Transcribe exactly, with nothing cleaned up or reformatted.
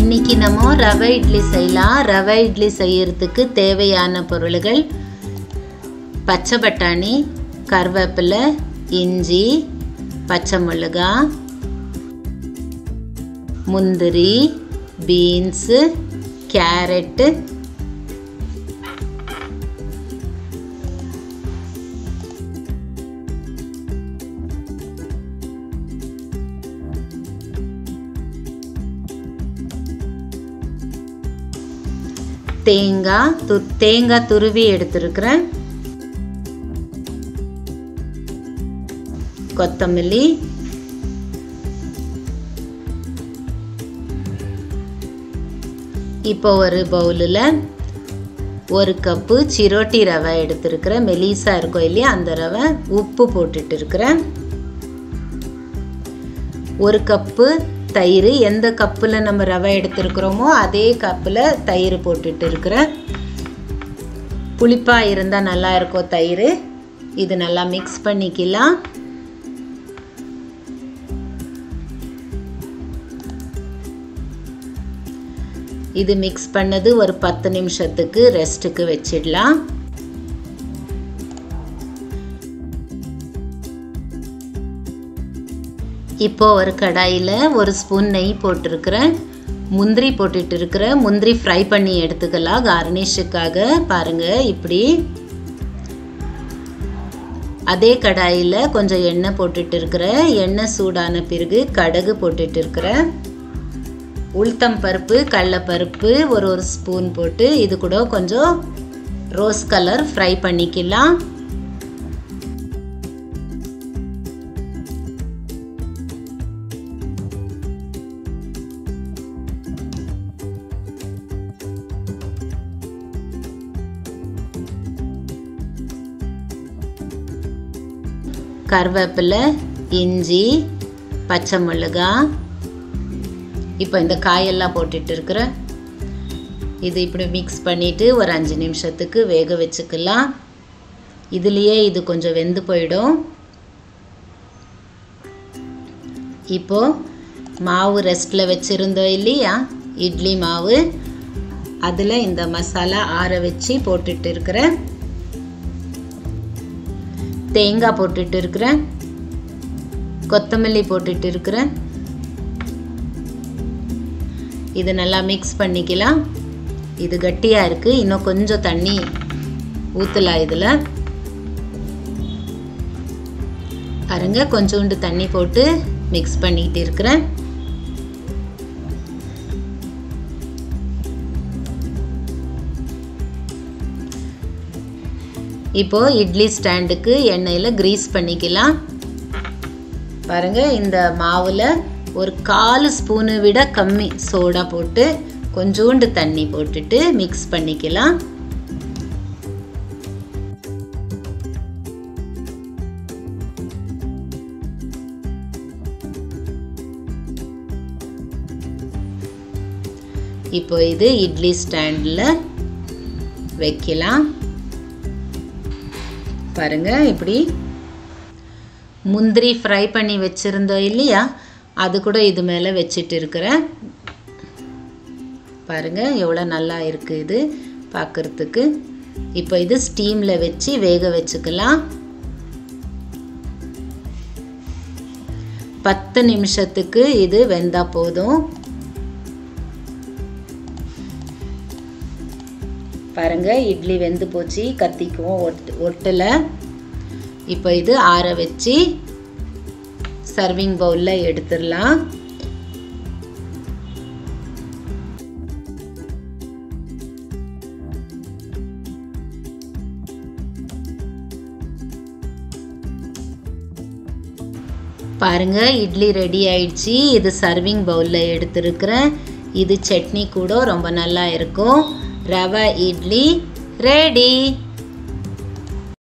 इनकी नम रव इडली रव इडली से पच्च बटाणी करवेपिल इंजी पच्च मिलगा मुंदरी बीन्स कैरेट तेंगा तु तेंगा तुरुवी एडुत्तिरुक्कुरेन कोत्तमल्ली इप्पो ओरु बाउल ओरु कप चिरोटी रवा एडुत्तिरुक्कुरेन मेलिसा इरुक्कुम इल्लैया अंद रवा उप्पु पोट्टिट्टिरुक्कुरेन ओरु कप तयिर एंद कप्पुल नम्म रवा एडुत्तिरुक्कुरोमो अदे कप्पुल तयिर पोट्टिट्टिरुक्कुरेन पुलिप्पा इरुंदा नल्ला इरुक्को तयिर इदु नल्ला मिक्स पण्णिक्कलाम इदु मिक्स पण्णदु ओरु पत्तु निमिषत्तुक्कु रेस्ट्क्कु वेच्चिडलाम இப்போ ஒரு கடாயில ஒரு ஸ்பூன் நெய் போட்டுக்கறேன் முந்திரி போட்டுட்டிருக்கறேன் முந்திரி ஃப்ரை பண்ணி எடுத்துக்கலாம் கார்னிஷ்க்காக பாருங்க இப்படி அதே கடாயில கொஞ்சம் எண்ணெய் போட்டுட்டிருக்கறேன் எண்ணெய் சூடான பிறகு கடுகு போட்டுட்டிருக்கறேன் உளுத்தம் பருப்பு கடல பருப்பு ஒரு ஒரு ஸ்பூன் போட்டு இது கூட கொஞ்சம் ரோஸ் கலர் ஃப்ரை பண்ணிக்கலாம் करवेपिल इंजी पच्च मिलगा इप्पो मिक्स पण्णिट्टु ओरु अंजु निमिषत्तुक्कु वेग वेच्चुक्कलाम इदुलये इदु कोंजम वेंदु पोयिडुम इप्पो मावु रेस्ट्ल वेच्चिरुंदोम इल्लैया इडली मावु अदुल इंद मसाला आर वेच्ची पोट्टिट्टिरुक्कुरेन தேங்காய் போட்டுட்டு இருக்கறேன் கொத்தமல்லி போட்டுட்டு இருக்கறேன் இது நல்லா mix பண்ணிக்கலாம் இது கட்டியா இருக்கு இன்னும் கொஞ்சம் தண்ணி ஊத்தலாம் இதுல பாருங்க கொஞ்சோண்டு தண்ணி போட்டு mix பண்ணிட்டு இருக்கறேன் இப்போ இட்லி ஸ்டாண்டுக்கு எண்ணெயில கிரீஸ் பண்ணிக்கலாம் பாருங்க இந்த மாவுல ஒரு கால் ஸ்பூன் விட கம்மி சோடா போட்டு கொஞ்சோண்டு தண்ணி போட்டுட்டு மிக்ஸ் பண்ணிக்கலாம் இப்போ இது இட்லி ஸ்டாண்ட்ல வைக்கலாம் பாருங்க இப்படி முந்திரி ஃப்ரை பண்ணி வச்சிருந்தோம் இல்லையா அது கூட இது மேல வெச்சிட்டு இருக்கறேன் பாருங்க எவ்வளவு நல்லா இருக்கு இது பார்க்கிறதுக்கு இப்போ இது ஸ்டீம்ல வெச்சி வேக வெச்சுக்கலாம் பத்து நிமிஷத்துக்கு இது வெந்தா போதும் பாருங்க இட்லி வெந்து போச்சு கத்திக்கும் ஒட்டல இப்போ இது ஆற வெச்சி சர்விங் பவுல்ல எடுத்துறலாம் பாருங்க இட்லி ரெடி ஆயிடுச்சு இது சர்விங் பவுல்ல எடுத்துக்கறேன் இது சட்னி கூட ரொம்ப நல்லா இருக்கும் रवा इडली रेडी।